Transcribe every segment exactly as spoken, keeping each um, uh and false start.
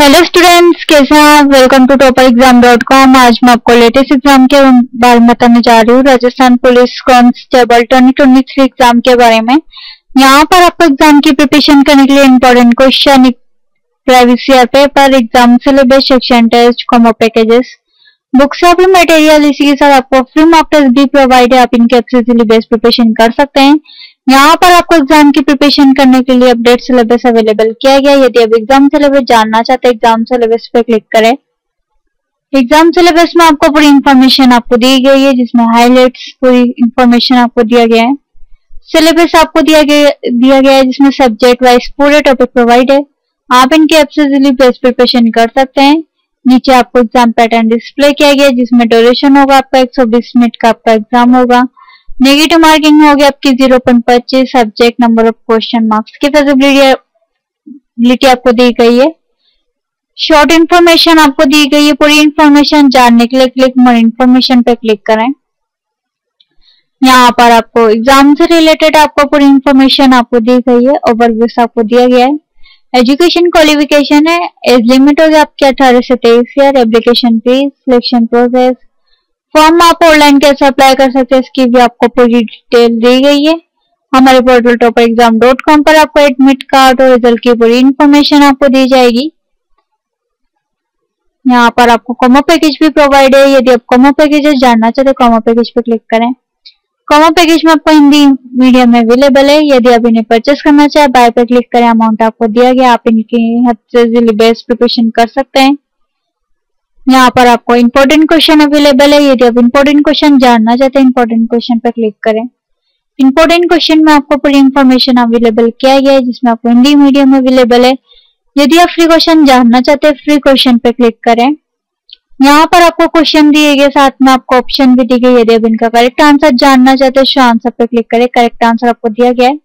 Hello students, कैसे हैं आप। Welcome to topper exam dot com. आज मैं आपको लेटेस्ट एग्जाम के बारे में बताने जा रही हूँ, Rajasthan police constable twenty twenty three exam के बारे में। यहाँ पर आपको एग्जाम की प्रिपरेशन करने के लिए important question, previous paper, exam syllabus, section, test, combo packages, books, सभी मटेरियल। इसी के साथ आपको फ्री मॉक टेस्ट भी प्रोवाइड है। आप इनके इजीली बेस्ड प्रिपरेशन कर सकते हैं। यहाँ पर आपको एग्जाम की प्रिपरेशन करने के लिए अपडेट सिलेबस अवेलेबल किया गया। यदि आप एग्जाम सिलेबस जानना चाहते हैं, एग्जाम सिलेबस पे क्लिक करें। एग्जाम सिलेबस में आपको पूरी इंफॉर्मेशन आपको दी गई है, जिसमें हाईलाइट्स पूरी इंफॉर्मेशन आपको दिया गया है। सिलेबस आपको दिया गया दिया गया है जिसमें सब्जेक्ट वाइज पूरे टॉपिक प्रोवाइड है। आप इनके ऐप से इजीली बेस्ट प्रिपरेशन कर सकते हैं। नीचे आपको एग्जाम पैटर्न डिस्प्ले किया गया है, जिसमें ड्यूरेशन होगा आपका एक सौ बीस मिनट का आपका एग्जाम होगा। नेगेटिव मार्किंग होगी आपकी जीरो पॉइंट पच्चीस। Subject, number of question, marks की फिजिबिलिटी आपको दी गई है। शॉर्ट इन्फॉर्मेशन आपको दी गई है। पूरी इन्फॉर्मेशन जानने के लिए क्लिक मोर इन्फॉर्मेशन पे क्लिक करें। यहाँ पर आपको एग्जाम से रिलेटेड आपको पूरी इन्फॉर्मेशन आपको दी गई है। ओवरव्यू आपको दिया गया है। एजुकेशन क्वालिफिकेशन है, एज लिमिट होगी आपकी अठारह से तेईस year. Application fees, selection process, form आप ऑनलाइन कैसे अप्लाई कर सकते हैं, इसकी भी आपको पूरी डिटेल दी गई है। हमारे portal topper exam dot com पर आपको एडमिट कार्ड और रिजल्ट की पूरी इंफॉर्मेशन आपको दी जाएगी। यहाँ पर आपको कॉमो पैकेज भी प्रोवाइड है। यदि आप कॉमो पैकेज जानना चाहते हैं, कॉमो पैकेज पर क्लिक करें। कॉमो पैकेज में आपको हिंदी मीडियम में अवेलेबल है। यदि आप इन्हें परचेस करना चाहे, बाय पर क्लिक करें। अमाउंट आपको दिया गया, आप इनके हद से बेस्ट प्रिपरेशन कर सकते हैं। यहाँ पर आपको इम्पोर्टेंट क्वेश्चन अवेलेबल है। यदि आप इम्पोर्टेंट क्वेश्चन जानना चाहते हैं, इम्पोर्टेंट क्वेश्चन पर क्लिक करें। इम्पोर्टेंट क्वेश्चन में आपको पूरी इंफॉर्मेशन अवेलेबल किया गया है, जिसमें आपको हिंदी मीडियम अवेलेबल है। यदि आप फ्री क्वेश्चन जानना चाहते हैं, फ्री क्वेश्चन पर क्लिक करें। यहाँ पर आपको क्वेश्चन दिए गए, साथ में आपको ऑप्शन भी दी गई। यदि आप इनका करेक्ट आंसर जानना चाहते हैं, आंसर पर क्लिक करें। करेक्ट आंसर आपको दिया गया है,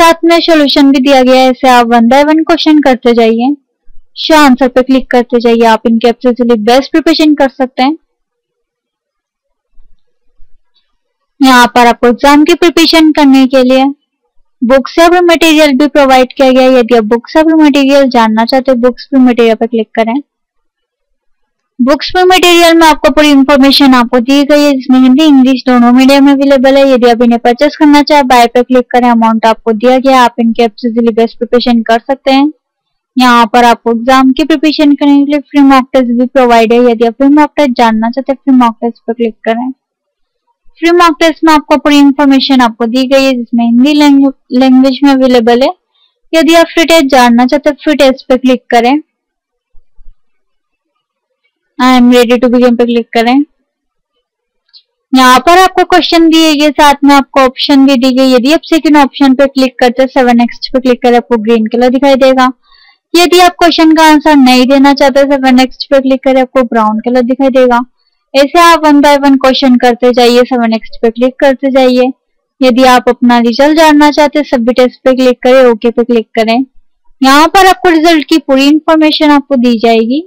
साथ में सोल्यूशन भी दिया गया है। इसे आप वन बाय वन क्वेश्चन करते जाइए, आंसर पे क्लिक करते जाइए। आप इनके ऐप से बेस्ट प्रिपरेशन कर सकते हैं। यहाँ पर आपको एग्जाम की प्रिपरेशन करने के लिए बुक्स और मटेरियल भी प्रोवाइड किया गया है। यदि आप बुक्स और मटेरियल जानना चाहते हैं, बुक्स और मटेरियल पर क्लिक करें। बुक्स और मटेरियल में आपको पूरी इंफॉर्मेशन आपको दी गई है, जिसमें हिंदी इंग्लिश दोनों मीडियम अवेलेबल है। यदि आप इन्हें परचेस करना चाहे, बाय पर क्लिक करें। अमाउंट आपको दिया गया, आप इनके ऐप से बेस्ट प्रिपरेशन कर सकते हैं। यहाँ पर आपको एग्जाम की प्रिपरेशन करने के लिए फ्री मॉक टेस्ट भी प्रोवाइड है। यदि आप फ्री मॉक टेस्ट जानना चाहते हैं, फ्री मॉक टेस्ट पर क्लिक करें। फ्री मॉक टेस्ट में आपको पूरी इंफॉर्मेशन आपको दी गई है, जिसमें हिंदी लैंग्वेज में अवेलेबल है। यदि आप फ्री टेस्ट जानना चाहते हैं, फ्री टेस्ट पर क्लिक करें। I am ready to begin पर क्लिक करें। यहाँ पर आपको क्वेश्चन दिए गए, साथ में आपको ऑप्शन भी दी गई। यदि आप सेकेंड ऑप्शन पर क्लिक करते हैं, सेवन नेक्स्ट पर क्लिक करें, आपको ग्रीन कलर दिखाई देगा। यदि आप क्वेश्चन का आंसर नहीं देना चाहते हैं, सेवन नेक्स्ट पर क्लिक करें, आपको ब्राउन कलर दिखाई देगा। ऐसे आप वन बाय वन क्वेश्चन करते जाइए, सेवन नेक्स्ट पर क्लिक करते जाइए। यदि आप अपना रिजल्ट जानना चाहते हैं, सबमिट टेस्ट पे क्लिक करें, ओके पे क्लिक करें। यहाँ पर आपको रिजल्ट की पूरी इंफॉर्मेशन आपको दी जाएगी।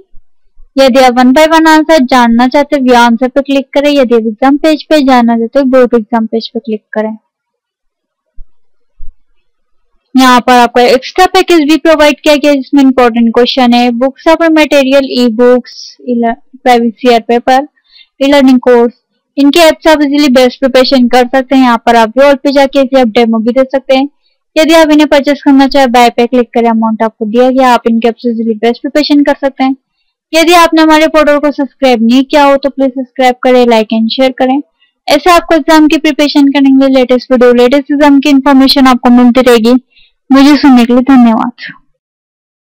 यदि आप वन बाय वन आंसर जानना चाहते हैं, आंसर पे क्लिक करें। यदि आप एग्जाम पेज पे जानना चाहते हैं, ग्रुप एग्जाम पेज पे क्लिक करें। यहाँ पर आपको एक्स्ट्रा पैकेज भी प्रोवाइड किया गया, जिसमें इम्पोर्टेंट क्वेश्चन है, बुक्स और material, e books, privacy paper, e learning course. इनके ऐप से आप इजीली बेस्ट प्रिपरेशन कर सकते हैं। यहाँ पर आप वॉल पे जाके इसे आप डेमो भी दे सकते हैं। यदि आप इन्हें परचेस करना चाहे, बाय पे क्लिक करें। अमाउंट आपको दिया गया, आप इनके ऐप से इजीली बेस्ट प्रिपरेशन कर सकते हैं। यदि आपने हमारे पोर्टल को सब्सक्राइब नहीं किया हो तो प्लीज सब्सक्राइब करें, लाइक एंड शेयर करें। ऐसे आपको एग्जाम की प्रिपरेशन करने के लिए लेटेस्ट वीडियो, लेटेस्ट एग्जाम की इन्फॉर्मेशन आपको मिलती रहेगी। मुझे सुनने के लिए धन्यवाद।